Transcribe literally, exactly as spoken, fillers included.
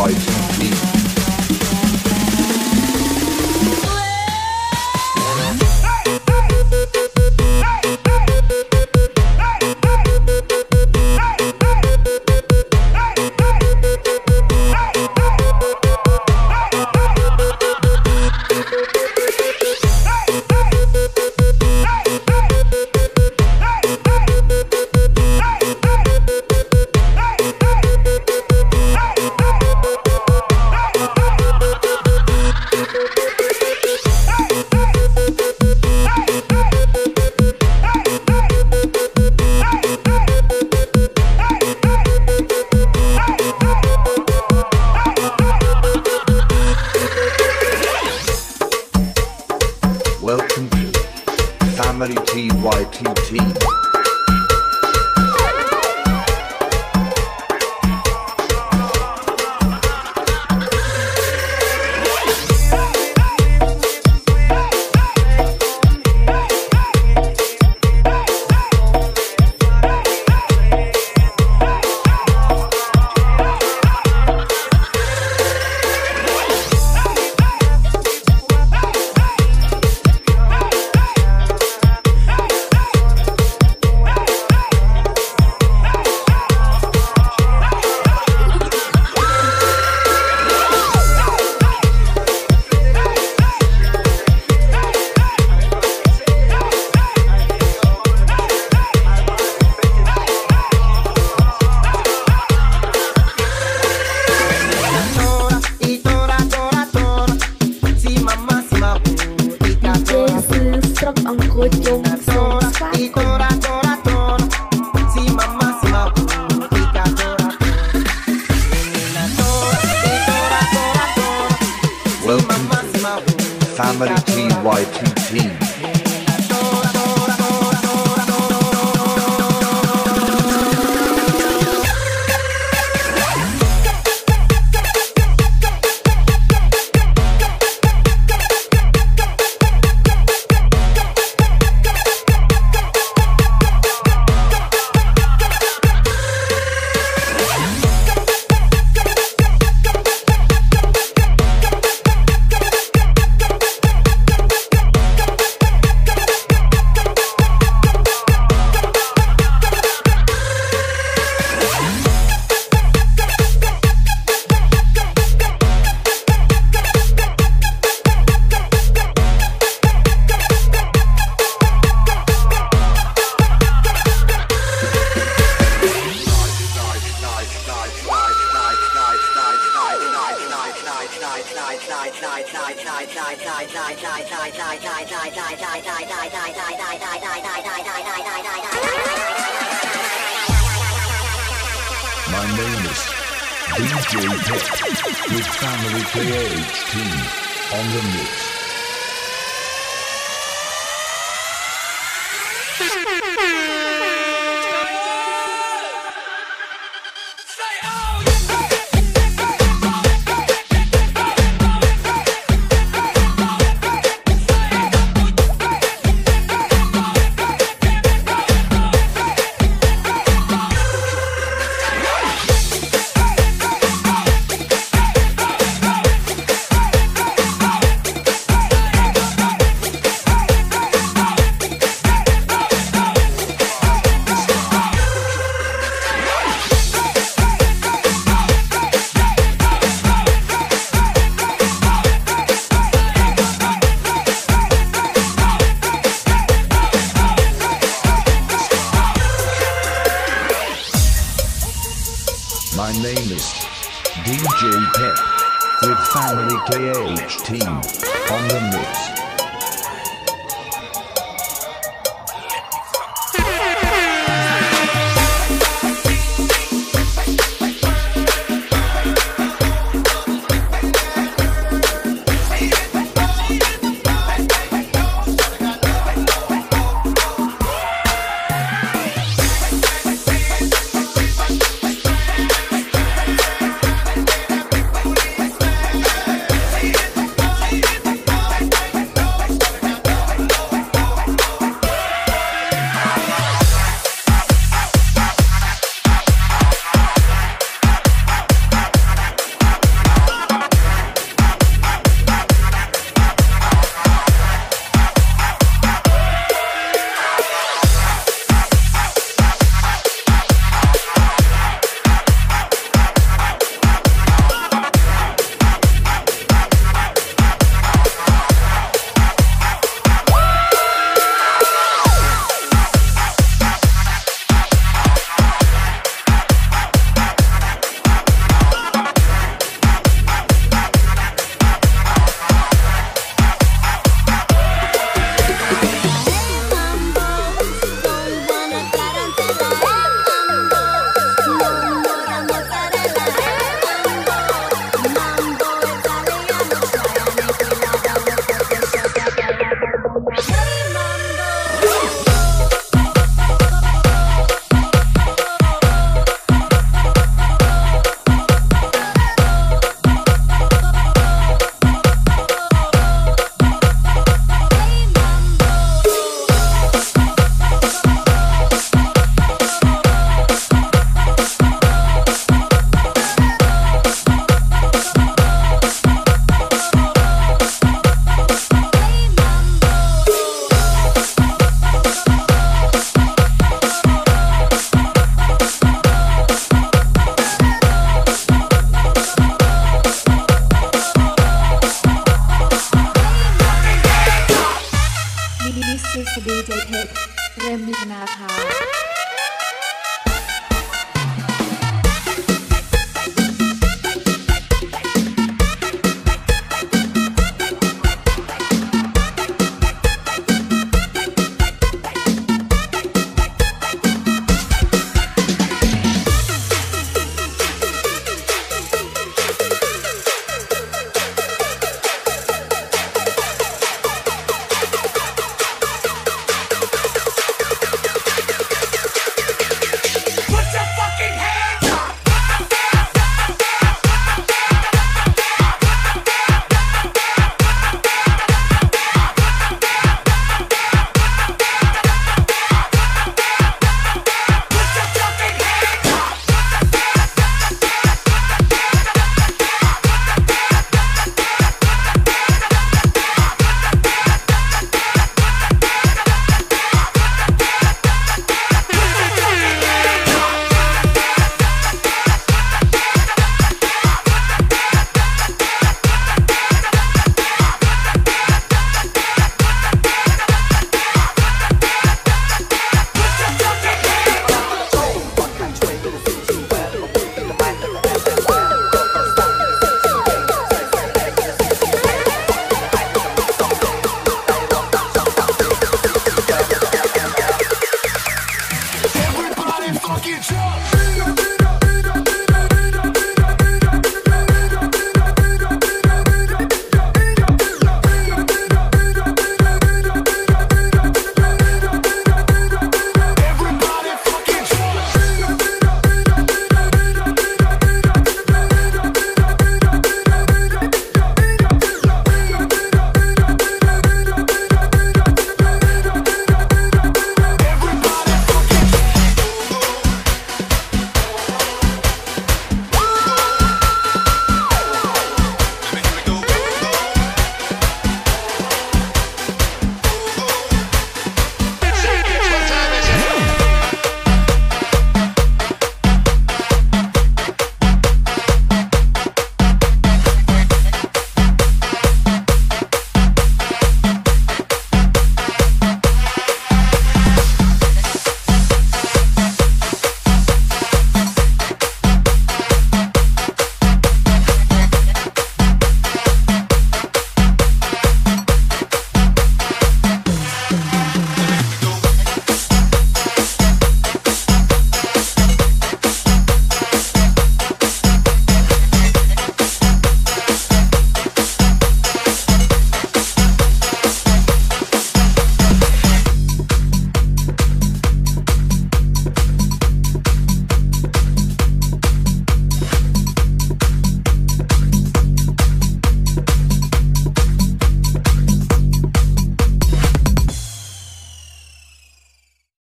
wife and me. My name is D J Pep with Family Player eighteen on the mix. D J Pep เริ่มมีนาคา